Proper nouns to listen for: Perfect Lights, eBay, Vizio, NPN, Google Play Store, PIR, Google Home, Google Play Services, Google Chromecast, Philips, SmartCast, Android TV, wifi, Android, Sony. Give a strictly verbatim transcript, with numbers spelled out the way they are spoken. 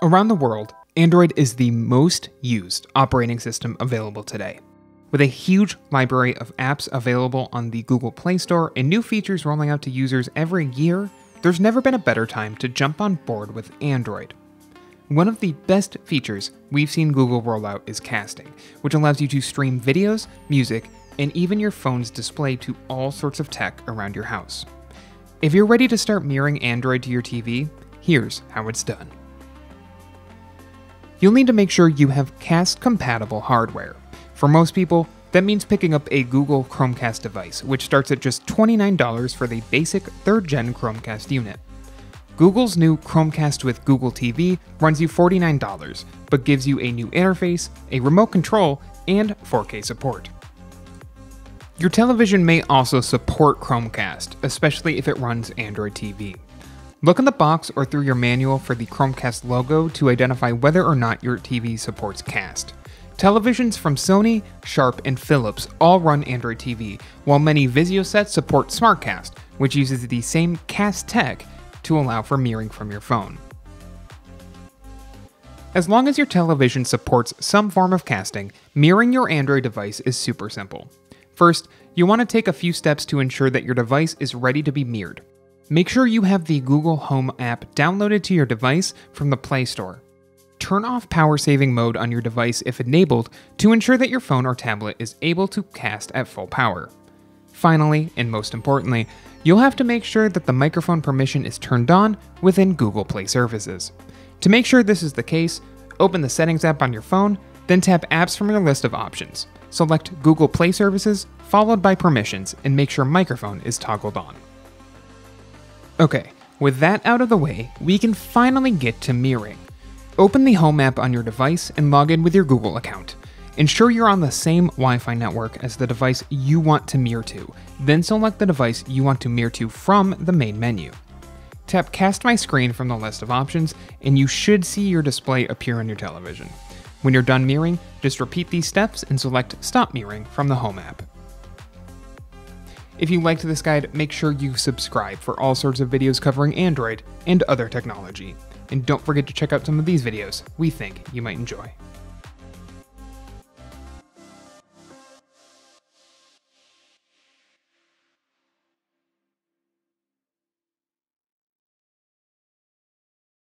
Around the world, Android is the most used operating system available today. With a huge library of apps available on the Google Play Store and new features rolling out to users every year, there's never been a better time to jump on board with Android. One of the best features we've seen Google roll out is casting, which allows you to stream videos, music, and even your phone's display to all sorts of tech around your house. If you're ready to start mirroring Android to your T V, here's how it's done. You'll need to make sure you have Cast-compatible hardware. For most people, that means picking up a Google Chromecast device, which starts at just twenty-nine dollars for the basic third gen Chromecast unit. Google's new Chromecast with Google T V runs you forty-nine dollars, but gives you a new interface, a remote control, and four K support. Your television may also support Chromecast, especially if it runs Android T V. Look in the box or through your manual for the Chromecast logo to identify whether or not your T V supports Cast. Televisions from Sony, Sharp, and Philips all run Android T V, while many Vizio sets support SmartCast, which uses the same Cast tech to allow for mirroring from your phone. As long as your television supports some form of casting, mirroring your Android device is super simple. First, you want to take a few steps to ensure that your device is ready to be mirrored. Make sure you have the Google Home app downloaded to your device from the Play Store. Turn off power saving mode on your device if enabled to ensure that your phone or tablet is able to cast at full power. Finally, and most importantly, you'll have to make sure that the microphone permission is turned on within Google Play Services. To make sure this is the case, open the Settings app on your phone, then tap Apps from your list of options. Select Google Play Services, followed by Permissions, and make sure microphone is toggled on. Okay, with that out of the way, we can finally get to mirroring. Open the Home app on your device and log in with your Google account. Ensure you're on the same Wi-Fi network as the device you want to mirror to, then select the device you want to mirror to from the main menu. Tap Cast My Screen from the list of options, and you should see your display appear on your television. When you're done mirroring, just repeat these steps and select Stop Mirroring from the Home app. If you liked this guide, make sure you subscribe for all sorts of videos covering Android and other technology. And don't forget to check out some of these videos we think you might enjoy.